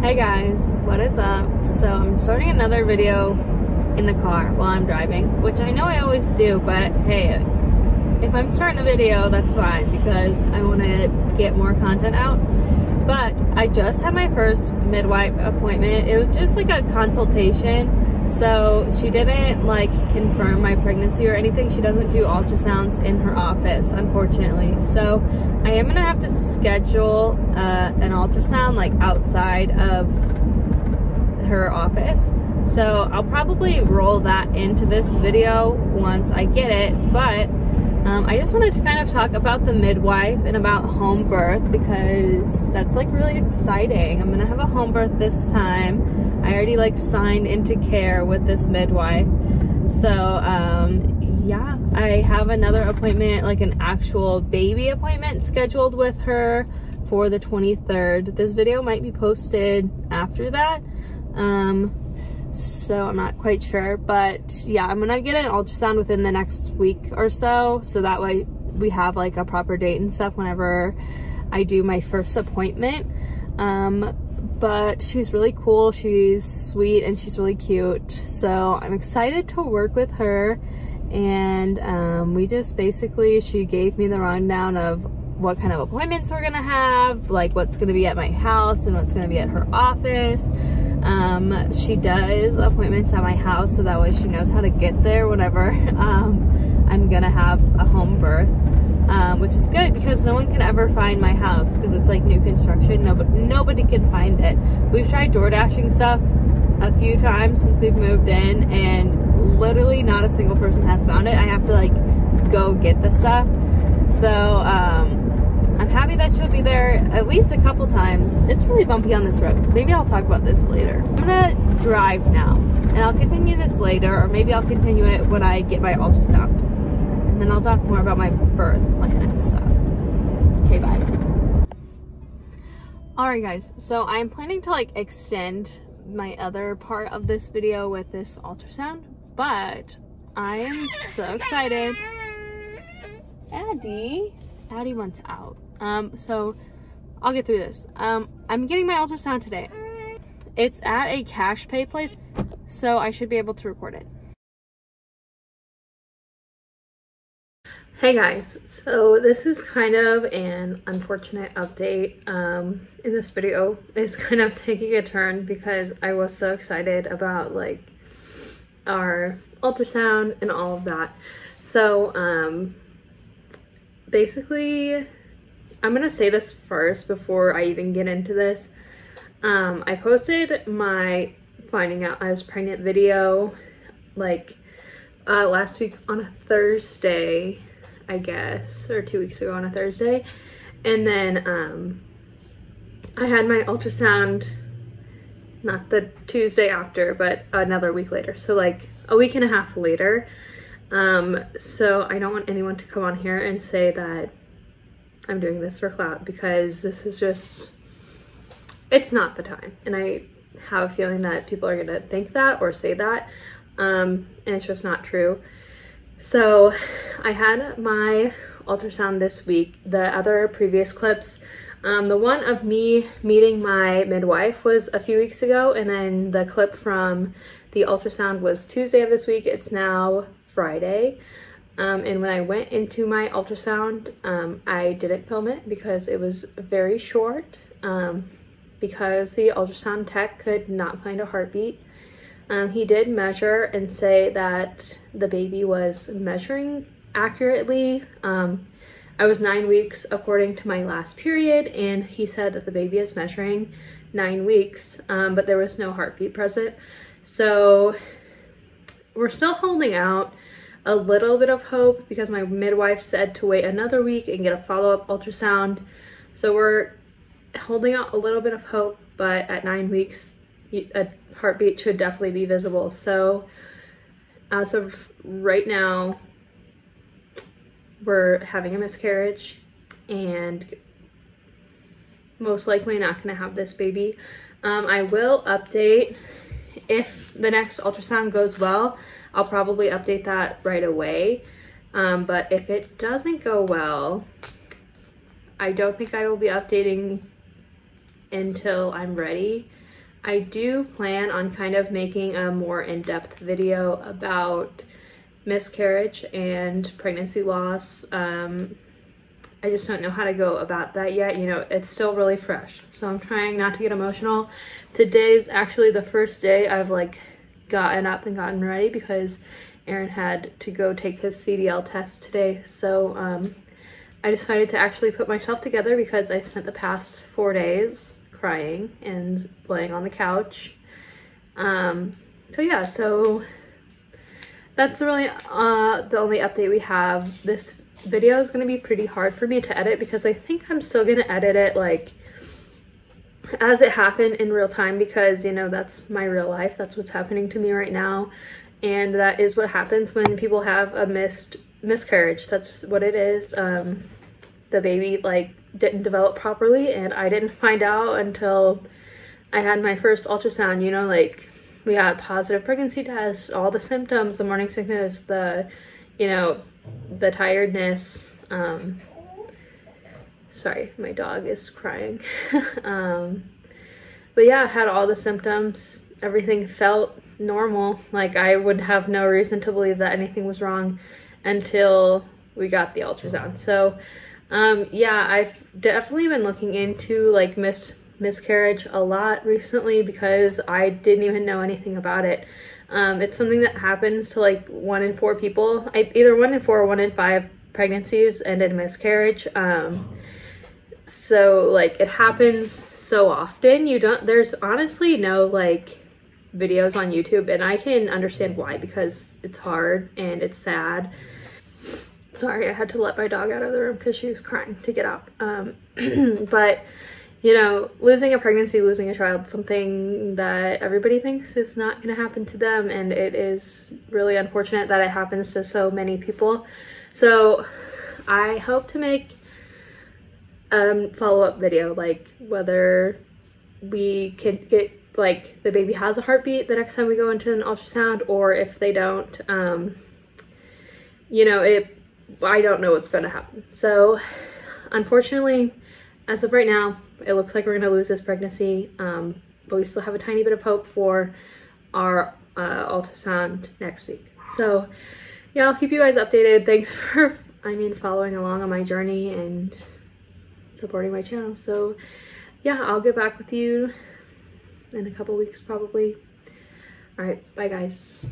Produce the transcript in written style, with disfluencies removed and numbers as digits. Hey guys, what is up? So I'm starting another video in the car while I'm driving, which I know I always do, but hey, if I'm starting a video, that's fine because I want to get more content out. But I just had my first midwife appointment. It was just like a consultation, so she didn't like confirm my pregnancy or anything. She doesn't do ultrasounds in her office, unfortunately. So I am gonna have to schedule an ultrasound like outside of her office. So I'll probably roll that into this video once I get it, but I just wanted to kind of talk about the midwife and about home birth because that's like really exciting. I'm gonna have a home birth this time. I already like signed into care with this midwife. So yeah, I have another appointment, like an actual baby appointment scheduled with her for the 23rd. This video might be posted after that. So I'm not quite sure, but yeah, I'm gonna get an ultrasound within the next week or so that way we have like a proper date and stuff whenever I do my first appointment. But she's really cool, she's sweet, and she's really cute, so I'm excited to work with her. And we just basically, she gave me the rundown of what kind of appointments we're gonna have, like what's gonna be at my house and what's gonna be at her office. She does appointments at my house so that way she knows how to get there whenever I'm gonna have a home birth, which is good because no one can ever find my house because it's like new construction. Nobody can find it. We've tried door dashing stuff a few times since we've moved in and literally not a single person has found it. I have to like go get the stuff. So I'm happy that she'll be there at least a couple times. It's really bumpy on this road. Maybe I'll talk about this later. I'm gonna drive now, and I'll continue this later, or maybe I'll continue it when I get my ultrasound. And then I'll talk more about my birth plan and stuff. Okay, bye. Alright guys, so I'm planning to like extend my other part of this video with this ultrasound, but I am so excited. Addie wants out. So I'll get through this. I'm getting my ultrasound today. It's at a cash pay place, so I should be able to record it. Hey guys, so this is kind of an unfortunate update. In this video is kind of taking a turn because I was so excited about like our ultrasound and all of that. So basically, I'm gonna say this first before I even get into this. I posted my finding out I was pregnant video like last week on a Thursday, I guess, or 2 weeks ago on a Thursday, and then I had my ultrasound not the Tuesday after, but another week later, so like a week and a half later. So I don't want anyone to come on here and say that I'm doing this for clout, because this is just, it's not the time. And I have a feeling that people are going to think that or say that, and it's just not true. So I had my ultrasound this week. The other previous clips, the one of me meeting my midwife was a few weeks ago, and then the clip from the ultrasound was Tuesday of this week. It's now Friday, and when I went into my ultrasound, I didn't film it because it was very short, because the ultrasound tech could not find a heartbeat. He did measure and say that the baby was measuring accurately. I was 9 weeks according to my last period, and he said that the baby is measuring 9 weeks, but there was no heartbeat present. So we're still holding out a little bit of hope because my midwife said to wait another week and get a follow-up ultrasound. So we're holding out a little bit of hope, but at 9 weeks, a heartbeat should definitely be visible. So as of right now, we're having a miscarriage and most likely not going to have this baby. I will update. If the next ultrasound goes well, I'll probably update that right away. But if it doesn't go well, I don't think I will be updating until I'm ready. I do plan on kind of making a more in-depth video about miscarriage and pregnancy loss. I just don't know how to go about that yet. You know, it's still really fresh, so I'm trying not to get emotional. Today's actually the first day I've like gotten up and gotten ready because Aaron had to go take his CDL test today. So I decided to actually put myself together because I spent the past 4 days crying and laying on the couch. So yeah, so that's really the only update we have. This video is going to be pretty hard for me to edit because I think I'm still going to edit it like as it happened in real time, because you know, that's my real life, that's what's happening to me right now, and that is what happens when people have a miscarriage. That's what it is. The baby like didn't develop properly, and I didn't find out until I had my first ultrasound. You know, like we had positive pregnancy tests, all the symptoms, the morning sickness, the, you know, the tiredness. Sorry, my dog is crying. But yeah, I had all the symptoms. Everything felt normal. Like I would have no reason to believe that anything was wrong until we got the ultrasound. So yeah, I've definitely been looking into like miscarriage a lot recently because I didn't even know anything about it. It's something that happens to like 1 in 4 people, either 1 in 4 or 1 in 5 pregnancies end in miscarriage. So like it happens so often. There's honestly no like videos on YouTube, and I can understand why, because it's hard and it's sad. Sorry, I had to let my dog out of the room because she was crying to get out. But you know, losing a pregnancy, losing a child, something that everybody thinks is not going to happen to them, and it is really unfortunate that it happens to so many people. So I hope to make a follow-up video, like whether we can get like the baby has a heartbeat the next time we go into an ultrasound, or if they don't. You know, I don't know what's going to happen. So unfortunately, as of right now, it looks like we're going to lose this pregnancy, but we still have a tiny bit of hope for our ultrasound next week. So yeah, I'll keep you guys updated. Thanks for, following along on my journey and supporting my channel. So yeah, I'll get back with you in a couple weeks probably. All right, bye guys.